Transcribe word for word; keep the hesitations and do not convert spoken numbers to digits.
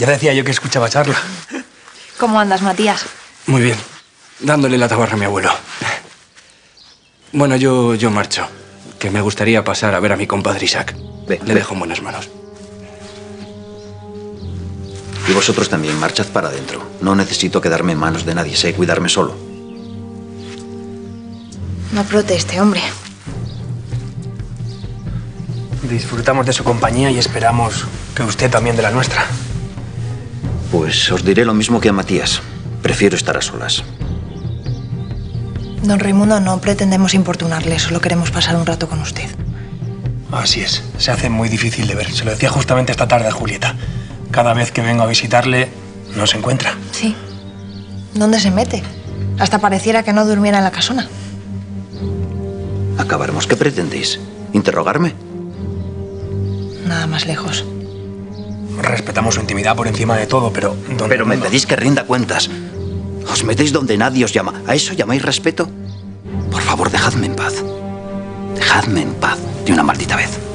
Ya decía yo que escuchaba charla. ¿Cómo andas, Matías? Muy bien. Dándole la tabarra a mi abuelo. Bueno, yo, yo marcho. Que me gustaría pasar a ver a mi compadre Isaac. Ve, le dejo en buenas manos. Y vosotros también, marchad para adentro. No necesito quedarme en manos de nadie, sé cuidarme solo. No proteste, hombre. Disfrutamos de su compañía y esperamos que usted también de la nuestra. Pues os diré lo mismo que a Matías. Prefiero estar a solas. Don Raimundo, no pretendemos importunarle, solo queremos pasar un rato con usted. Así es, se hace muy difícil de ver. Se lo decía justamente esta tarde a Julieta. Cada vez que vengo a visitarle, no se encuentra. Sí. ¿Dónde se mete? Hasta pareciera que no durmiera en la casona. Acabaremos. ¿Qué pretendéis? ¿Interrogarme? Nada más lejos. Respetamos su intimidad por encima de todo, pero... Don pero me pedís que rinda cuentas. Os metéis donde nadie os llama. ¿A eso llamáis respeto? Por favor, dejadme en paz. Dejadme en paz de una maldita vez.